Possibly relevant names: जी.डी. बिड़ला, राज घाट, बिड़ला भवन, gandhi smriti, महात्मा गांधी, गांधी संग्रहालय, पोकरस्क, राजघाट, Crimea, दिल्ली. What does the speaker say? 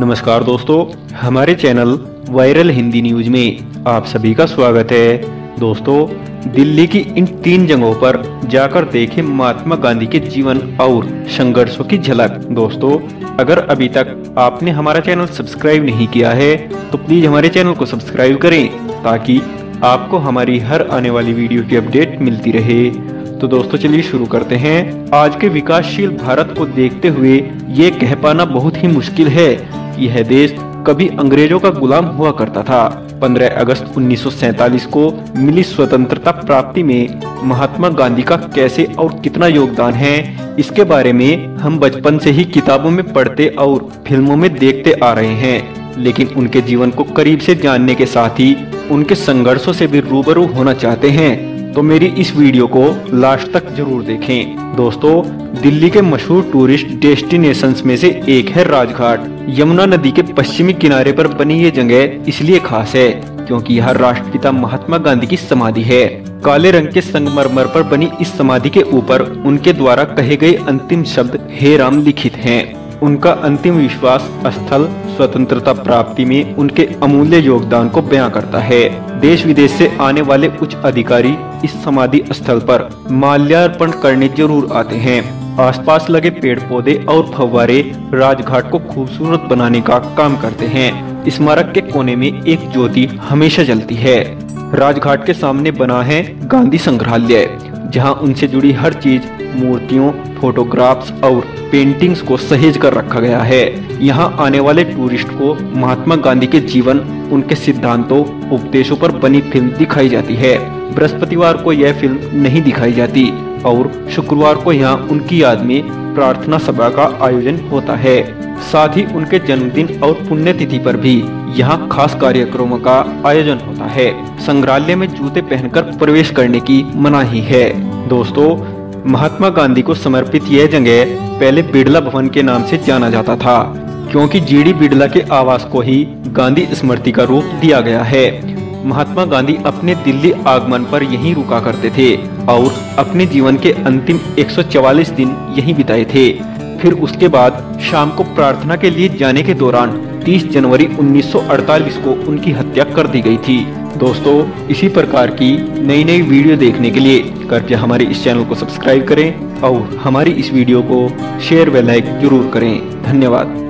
नमस्कार दोस्तों, हमारे चैनल वायरल हिंदी न्यूज में आप सभी का स्वागत है। दोस्तों, दिल्ली की इन 3 जगहों पर जाकर देखें महात्मा गांधी के जीवन और संघर्षों की झलक। दोस्तों, अगर अभी तक आपने हमारा चैनल सब्सक्राइब नहीं किया है तो प्लीज हमारे चैनल को सब्सक्राइब करें ताकि आपको हमारी हर आने वाली वीडियो की अपडेट मिलती रहे। तो दोस्तों, चलिए शुरू करते हैं। आज के विकासशील भारत को देखते हुए ये कह पाना बहुत ही मुश्किल है कि यह देश कभी अंग्रेजों का गुलाम हुआ करता था। 15 अगस्त 1947 को मिली स्वतंत्रता प्राप्ति में महात्मा गांधी का कैसे और कितना योगदान है, इसके बारे में हम बचपन से ही किताबों में पढ़ते और फिल्मों में देखते आ रहे हैं, लेकिन उनके जीवन को करीब से जानने के साथ ही उनके संघर्षों से भी रूबरू होना चाहते हैं तो मेरी इस वीडियो को लास्ट तक जरूर देखें। दोस्तों, दिल्ली के मशहूर टूरिस्ट डेस्टिनेशंस में से एक है राज घाट। यमुना नदी के पश्चिमी किनारे पर बनी ये जगह इसलिए खास है क्योंकि यहाँ राष्ट्रपिता महात्मा गांधी की समाधि है। काले रंग के संगमरमर पर बनी इस समाधि के ऊपर उनके द्वारा कहे गए अंतिम शब्द हे राम लिखित है। उनका अंतिम विश्वास स्थल स्वतंत्रता प्राप्ति में उनके अमूल्य योगदान को बयां करता है। देश विदेश से आने वाले उच्च अधिकारी इस समाधि स्थल पर माल्यार्पण करने जरूर आते हैं। आसपास लगे पेड़ पौधे और फव्वारे राजघाट को खूबसूरत बनाने का काम करते हैं। स्मारक के कोने में एक ज्योति हमेशा जलती है। राजघाट के सामने बना है गांधी संग्रहालय, जहां उनसे जुड़ी हर चीज, मूर्तियों, फोटोग्राफ्स और पेंटिंग्स को सहेज कर रखा गया है। यहाँ आने वाले टूरिस्ट को महात्मा गांधी के जीवन, उनके सिद्धांतों, उपदेशों पर बनी फिल्म दिखाई जाती है। बृहस्पतिवार को यह फिल्म नहीं दिखाई जाती और शुक्रवार को यहाँ उनकी याद में प्रार्थना सभा का आयोजन होता है। साथ ही उनके जन्मदिन और पुण्यतिथि पर भी यहाँ खास कार्यक्रमों का आयोजन होता है। संग्रहालय में जूते पहनकर प्रवेश करने की मनाही है। दोस्तों, महात्मा गांधी को समर्पित यह जगह पहले बिड़ला भवन के नाम से जाना जाता था क्योंकि जी.डी. बिड़ला के आवास को ही गांधी स्मृति का रूप दिया गया है। महात्मा गांधी अपने दिल्ली आगमन पर यहीं रुका करते थे और अपने जीवन के अंतिम 144 दिन यहीं बिताए थे। फिर उसके बाद शाम को प्रार्थना के लिए जाने के दौरान 30 जनवरी 1948 को उनकी हत्या कर दी गई थी। दोस्तों, इसी प्रकार की नई नई वीडियो देखने के लिए कृपया हमारे इस चैनल को सब्सक्राइब करें और हमारी इस वीडियो को शेयर व लाइक जरूर करें। धन्यवाद।